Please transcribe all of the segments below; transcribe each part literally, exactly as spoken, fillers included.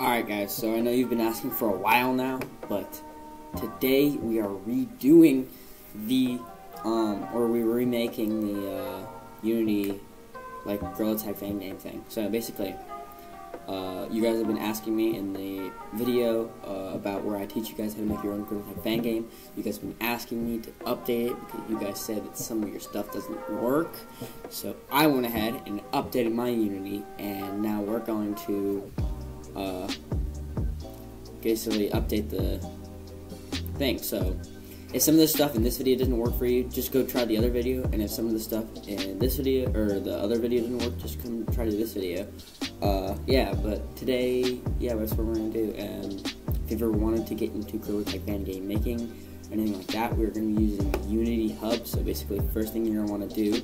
Alright guys, so I know you've been asking for a while now, but today we are redoing the, um, or we're remaking the uh, Unity, like, Gorilla Tag Fame Name thing. So basically, uh, you guys have been asking me in the video uh, about where I teach you guys how to make your own Gorilla Tag Fame game. You guys have been asking me to update it because you guys said that some of your stuff doesn't work. So I went ahead and updated my Unity, and now we're going to Uh, basically update the thing. So if some of this stuff in this video doesn't work for you, just go try the other video, and if some of the stuff in this video or the other video didn't work, just come try to this video. Uh, yeah, but today, yeah, that's what we're going to do. And if you've ever wanted to get into Gorilla Tag Fame game making or anything like that, we're going to be using Unity Hub. So basically, the first thing you're going to want to do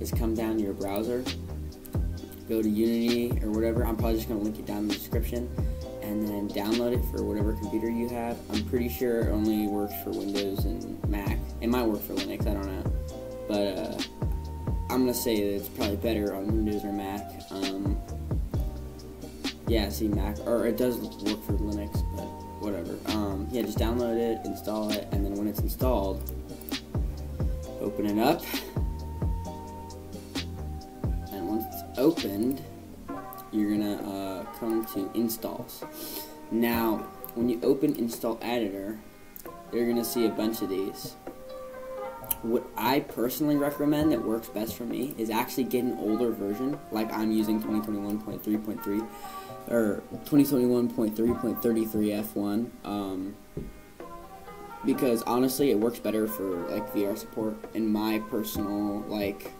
is come down to your browser, go to Unity or whatever. I'm probably just going to link it down in the description, and then download it for whatever computer you have. I'm pretty sure it only works for Windows and Mac. It might work for Linux, I don't know, but uh, I'm going to say that it's probably better on Windows or Mac. Um, yeah, see, Mac, or it does work for Linux, but whatever. Um, yeah, just download it, install it, and then when it's installed, open it up. Opened, you're gonna uh, come to installs. Now when you open install editor, you're gonna see a bunch of these. What I personally recommend that works best for me is actually get an older version, like I'm using twenty twenty-one point three point three or twenty twenty-one point three point thirty-three F one, um, because honestly it works better for like V R support in my personal like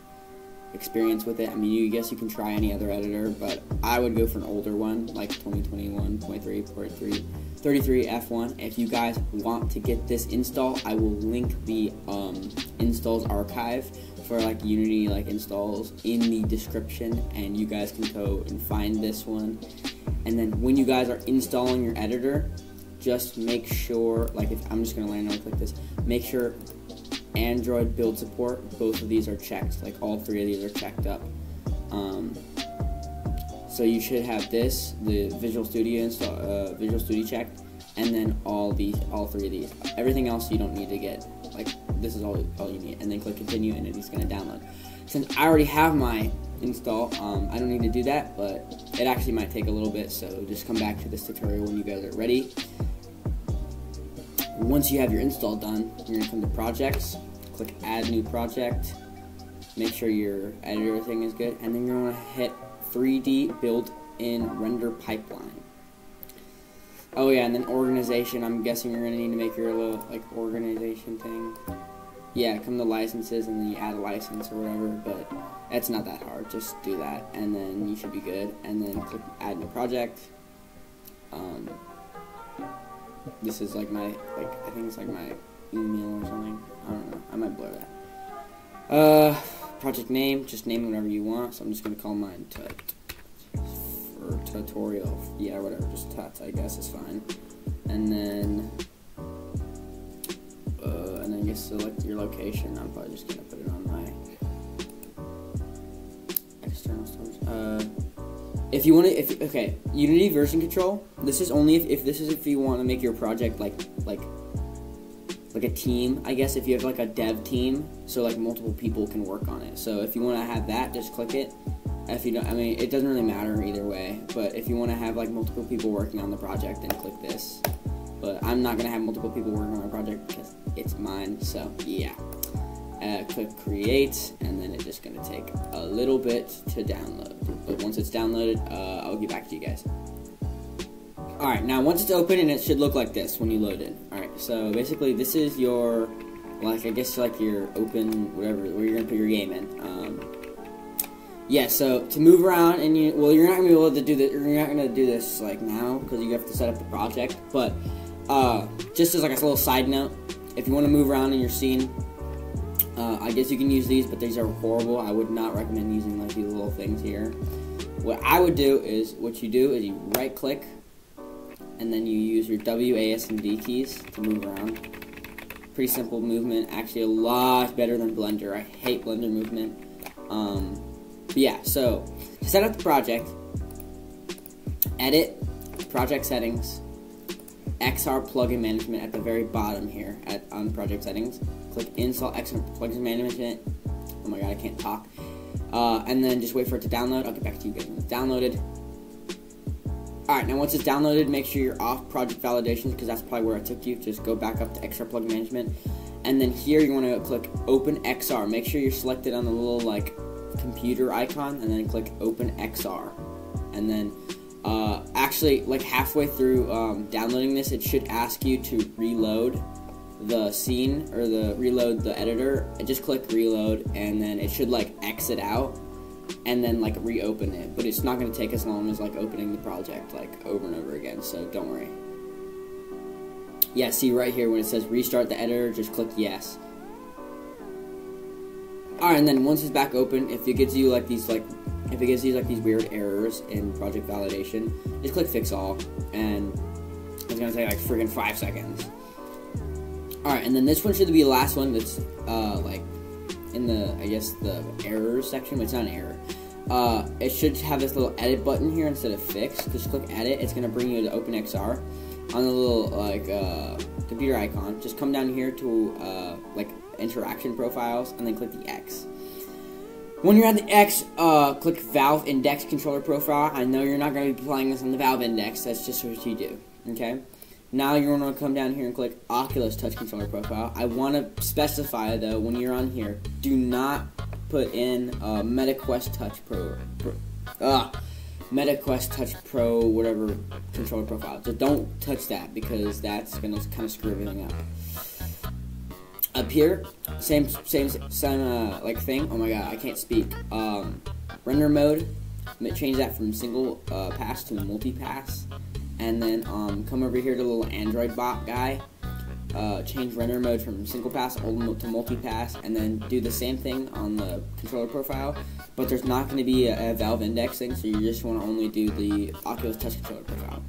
experience with it. I mean, you guess you can try any other editor, but I would go for an older one, like twenty twenty-one point three point three thirty-three F one. If you guys want to get this install, I will link the um, installs archive for like Unity like installs in the description, and you guys can go and find this one. And then when you guys are installing your editor, just make sure, like, if I'm just gonna randomly click this, make sure Android build support, both of these are checked, like all three of these are checked up. Um, so you should have this, the Visual Studio install, uh, Visual Studio checked, and then all these, all three of these. Everything else you don't need to get, like this is all, all you need, and then click continue and it's going to download. Since I already have my install, um, I don't need to do that, but it actually might take a little bit, so just come back to this tutorial when you guys are ready. Once you have your install done, you're going to come to projects, click add new project, make sure your editor thing is good, and then you're going to hit three D built-in render pipeline. Oh yeah, and then organization, I'm guessing you're going to need to make your little like organization thing. Yeah, come to licenses and then you add a license or whatever, but that's not that hard, just do that and then you should be good. And then click add new project. Um, This is like my, like, I think it's like my email or something. I don't know. I might blur that. Uh, project name. Just name it whatever you want. So I'm just going to call mine Tut. Or tutorial. Yeah, whatever. Just Tut, I guess, is fine. And then, uh, and then you select your location. I'm probably just going to put it on my external storage. Uh, If you want to, if okay, Unity version control. This is only if, if this is if you want to make your project like like like a team, I guess. If you have like a dev team, so like multiple people can work on it. So if you want to have that, just click it. If you don't, I mean, it doesn't really matter either way. But if you want to have like multiple people working on the project, then click this. But I'm not gonna have multiple people working on my project because it's mine. So yeah, uh, click create, and then it's just gonna take a little bit to download. But once it's downloaded, uh, I'll get back to you guys. Alright, now once it's open, and it should look like this when you load it. Alright, so basically this is your, like, I guess like your open, whatever, where you're going to put your game in. Um, yeah, so to move around, and you, well, you're not going to be able to do this, you're not going to do this, like, now, because you have to set up the project. But, uh, just as like a little side note, if you want to move around in your scene, Uh, I guess you can use these, but these are horrible. I would not recommend using like these little things here. What I would do is, what you do is you right click, and then you use your W, A, S, and D keys to move around. Pretty simple movement, actually a lot better than Blender. I hate Blender movement. Um, but yeah, so to set up the project, edit, project settings, X R Plugin Management at the very bottom here at, on project settings. Click install X R Plugin Management. Oh my god, I can't talk. Uh, and then just wait for it to download. I'll get back to you guys when it's downloaded. Alright, now once it's downloaded, make sure you're off project validations, because that's probably where it took you. Just go back up to X R Plugin Management. And then here you want to click Open X R. Make sure you're selected on the little like computer icon, and then click Open X R. And then uh, actually, like halfway through um, downloading this, it should ask you to reload the scene or the reload the editor. Just click reload, and then it should like exit out, and then like reopen it. But it's not going to take as long as like opening the project like over and over again. So don't worry. Yeah, see right here when it says restart the editor, just click yes. Alright, and then once it's back open, if it gives you like these like if it gives you like these weird errors in project validation, just click fix all, and it's gonna take like freaking five seconds. Alright, and then this one should be the last one that's uh like in the I guess the error section, but it's not an error. Uh it should have this little edit button here instead of fix. Just click edit, it's gonna bring you to Open X R. On the little like uh, computer icon, just come down here to uh, like interaction profiles, and then click the X. When you're at the X, uh, click Valve Index Controller Profile. I know you're not going to be playing this on the Valve Index. That's just what you do. Okay. Now you're going to come down here and click Oculus Touch Controller Profile. I want to specify though, when you're on here, do not put in uh, MetaQuest Touch Pro. Pro uh, MetaQuest Touch Pro, whatever controller profile. So don't touch that, because that's gonna kind of screw everything up. Up here, same, same, same uh, like thing. Oh my god, I can't speak. Um, render mode. Change that from single uh, pass to multi pass, and then um, come over here to the little Android bot guy. Uh, change render mode from single pass to multi pass, and then do the same thing on the controller profile. But there's not going to be a, a Valve indexing, so you just want to only do the Oculus Touch Controller profile.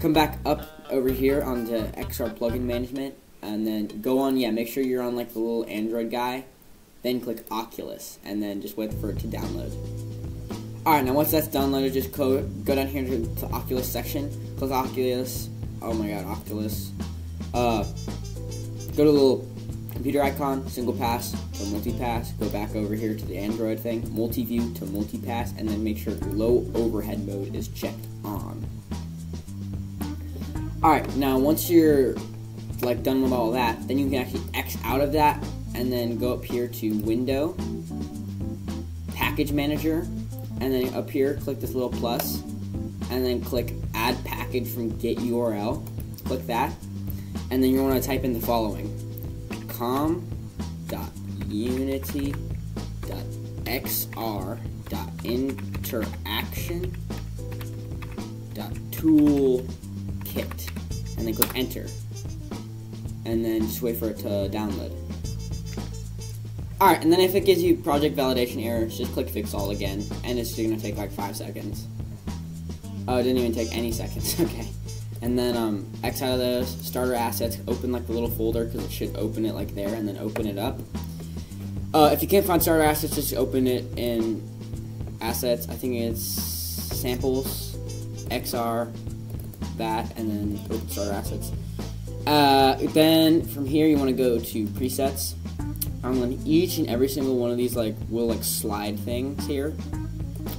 Come back up over here onto X R Plugin Management, and then go on. Yeah, make sure you're on like the little Android guy. Then click Oculus, and then just wait for it to download. All right, now once that's downloaded, just go go down here to the Oculus section. Click Oculus. Oh my God, Oculus. Uh, go to the little computer icon, single pass to multi-pass, go back over here to the Android thing, multi-view to multi-pass, and then make sure low overhead mode is checked on. Alright, now once you're like done with all that, then you can actually X out of that, and then go up here to Window, Package Manager, and then up here, click this little plus, and then click Add Package from Get U R L, click that. And then you want to type in the following: com dot unity dot x r dot interaction dot toolkit, and then click enter, and then just wait for it to download. Alright, and then if it gives you project validation errors, just click fix all again, and it's going to take like five seconds. Oh, it didn't even take any seconds. Okay. And then um, X out of those, starter assets, open like the little folder, because it should open it like there, and then open it up. Uh, if you can't find starter assets, just open it in assets. I think it's samples, X R, that, and then open starter assets. Uh, then from here you want to go to presets. I'm going to each and every single one of these like will like slide things here.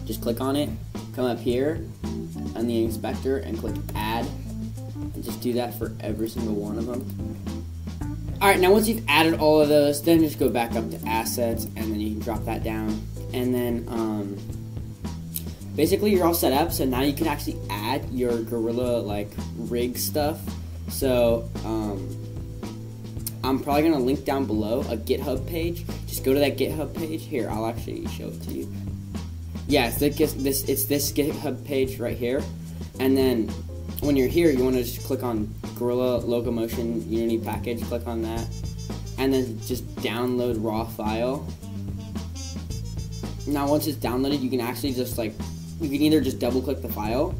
Just click on it, come up here, on the inspector, and click add. And just do that for every single one of them. Alright, now once you've added all of those, then just go back up to assets, and then you can drop that down. And then, um, basically you're all set up, so now you can actually add your Gorilla, like, rig stuff. So, um, I'm probably going to link down below a GitHub page. Just go to that GitHub page. Here, I'll actually show it to you. Yeah, it's this, it's this GitHub page right here. And then, when you're here, you want to just click on Gorilla Locomotion Unity Package, click on that, and then just download raw file. Now once it's downloaded, you can actually just like, you can either just double click the file,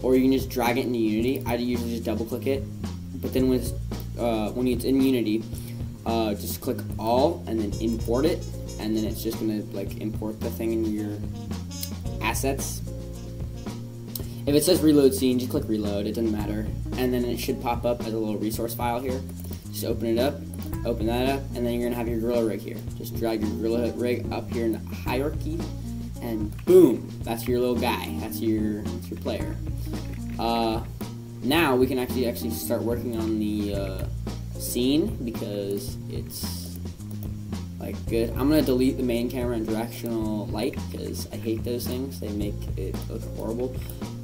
or you can just drag it into Unity. I usually just double click it, but then when it's, uh, when it's in Unity, uh, just click all, and then import it, and then it's just going to like import the thing in your assets. If it says reload scene, just click reload, it doesn't matter. And then it should pop up as a little resource file here. Just open it up, open that up, and then you're gonna have your gorilla rig here. Just drag your gorilla rig up here in the hierarchy, and boom, that's your little guy, that's your, that's your player. Uh, now we can actually actually start working on the uh, scene because it's like good. I'm gonna delete the main camera and directional light because I hate those things. They make it look horrible.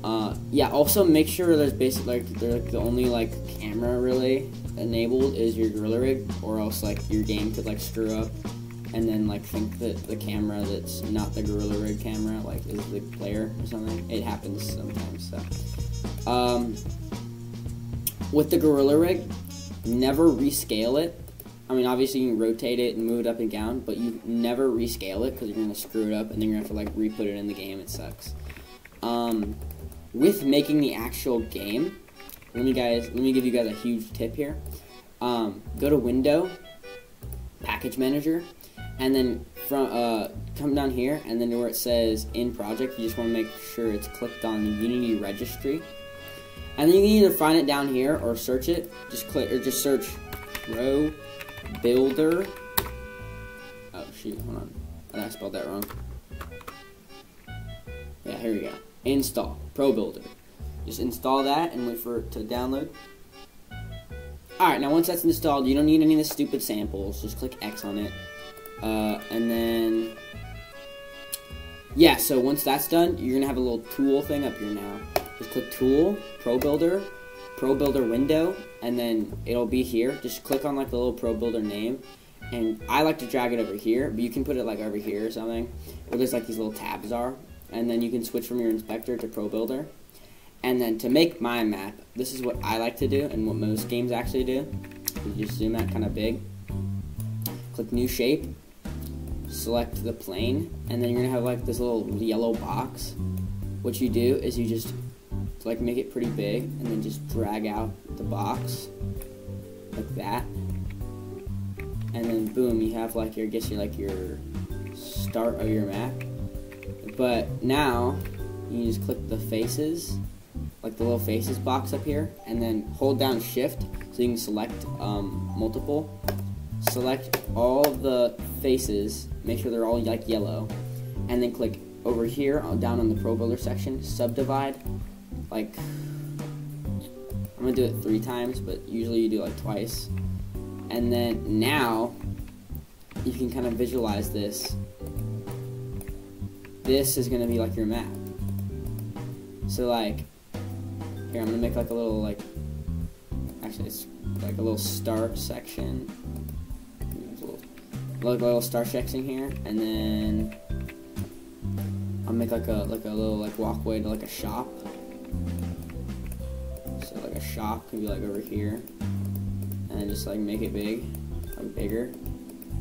Uh, yeah. Also, make sure there's basically like, they're, like the only like camera really enabled is your gorilla rig, or else like your game could like screw up and then like think that the camera that's not the gorilla rig camera like is the player or something. It happens sometimes. So. Um, with the gorilla rig, never rescale it. I mean, obviously you can rotate it and move it up and down, but you never rescale it because you're gonna screw it up and then you're gonna have to like re-put it in the game. It sucks. Um, with making the actual game, let me guys, let me give you guys a huge tip here. Um, go to Window, Package Manager, and then from uh, come down here and then to where it says In Project, you just want to make sure it's clicked on the Unity Registry. And then you can either find it down here or search it. Just click or just search Pro Builder. Oh shoot, hold on. I spelled that wrong. Yeah, here we go. Install Pro Builder. Just install that and wait for it to download. Alright, now once that's installed, you don't need any of the stupid samples. Just click X on it. Uh, and then yeah, so once that's done, you're gonna have a little tool thing up here now. Just click Tool, Pro Builder, Pro Builder Window, and then it'll be here. Just click on like the little Pro Builder name, and I like to drag it over here, but you can put it like over here or something, where there's like these little tabs are, and then you can switch from your inspector to Pro Builder. And then to make my map, this is what I like to do, and what most games actually do. You just zoom that kind of big. Click New Shape, select the plane, and then you're gonna have like this little yellow box. What you do is you just like make it pretty big and then just drag out the box like that, and then boom, you have like your, I guess you're like your start of your map. But now you just click the faces, like the little faces box up here, and then hold down shift so you can select um, multiple, select all the faces, make sure they're all like yellow, and then click over here down on the Pro Builder section, subdivide. Like, I'm gonna do it three times, but usually you do like twice. And then now you can kind of visualize this. This is gonna be like your map. So like, here I'm gonna make like a little like, actually it's like a little star section. There's a little, like a little star section here, and then I'll make like a like a little like walkway to like a shop. So like a shop could be like over here, and just like make it big, like bigger,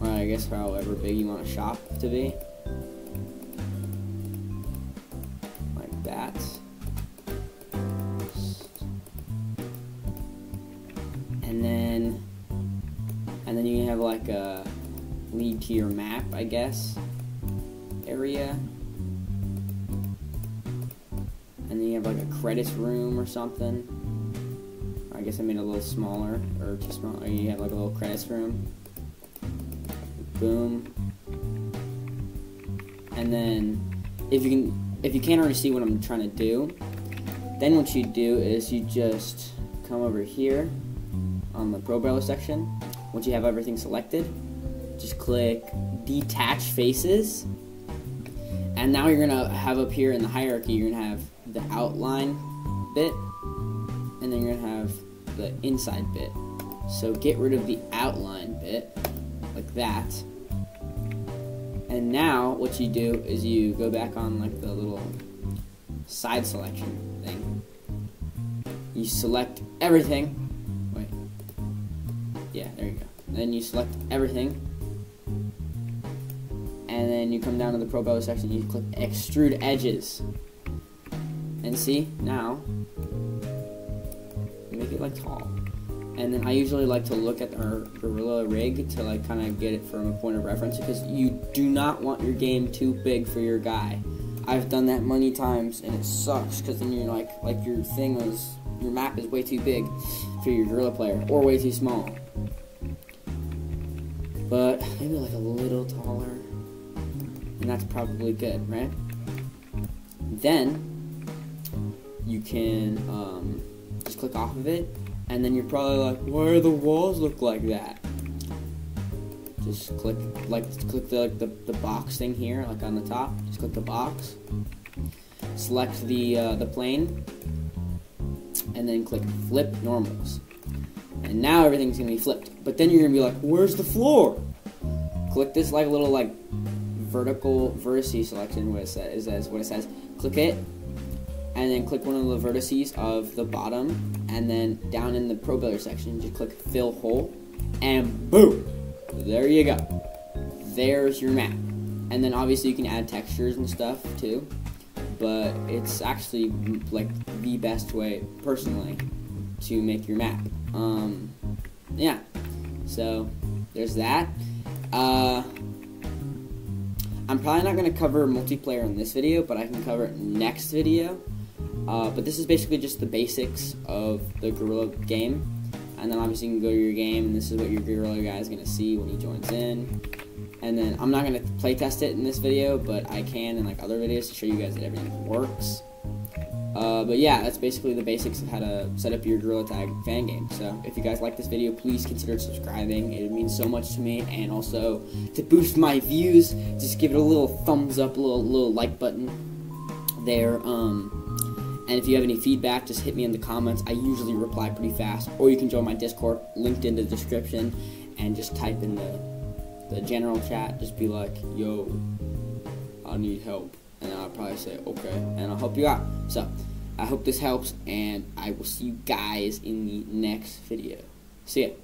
or I guess however big you want a shop to be, like that. And then, and then you can have like a lead to your map, I guess, area. And then you have like a credits room or something. I guess I made it a little smaller, or just smaller. You have like a little credits room. Boom. And then, if you can, if you can't already see what I'm trying to do, then what you do is you just come over here on the Pro Builder section. Once you have everything selected, just click Detach Faces. And now you're gonna have up here in the hierarchy, you're gonna have the outline bit, and then you're gonna have the inside bit. So get rid of the outline bit, like that. And now what you do is you go back on like the little side selection thing. You select everything. Wait. Yeah, there you go. And then you select everything. And then you come down to the Pro Builder section, you click Extrude Edges. And see, now, make it like tall. And then I usually like to look at our gorilla rig to like kind of get it from a point of reference, because you do not want your game too big for your guy. I've done that many times, and it sucks, because then you're like, like your thing is, your map is way too big for your gorilla player, or way too small. But maybe like a little taller, and that's probably good, right? Then you can um, just click off of it, and then you're probably like, why do the walls look like that? Just click, like, click the, like, the, the box thing here, like on the top. Just click the box, select the uh, the plane, and then click flip normals. And now everything's gonna be flipped. But then you're gonna be like, where's the floor? Click this like little like vertical vertice selection. What it says is that's what it says. Click it, and then click one of the vertices of the bottom, and then down in the Pro Builder section, just click fill hole, and boom. There you go. There's your map. And then obviously you can add textures and stuff too, but it's actually like the best way personally to make your map. Um, yeah. So there's that. Uh, I'm probably not going to cover multiplayer in this video, but I can cover it next video. Uh, but this is basically just the basics of the Gorilla game. And then obviously you can go to your game, and this is what your gorilla guy is going to see when he joins in. And then I'm not going to play test it in this video, but I can in like other videos to show you guys that everything works. Uh, but yeah, that's basically the basics of how to set up your Gorilla Tag fan game. So if you guys like this video, please consider subscribing. It means so much to me, and also to boost my views, just give it a little thumbs up, a little, little like button there. Um, And if you have any feedback, just hit me in the comments. I usually reply pretty fast. Or you can join my Discord, linked in the description, and just type in the, the general chat. Just be like, yo, I need help. And I'll probably say, okay, and I'll help you out. So, I hope this helps, and I will see you guys in the next video. See ya.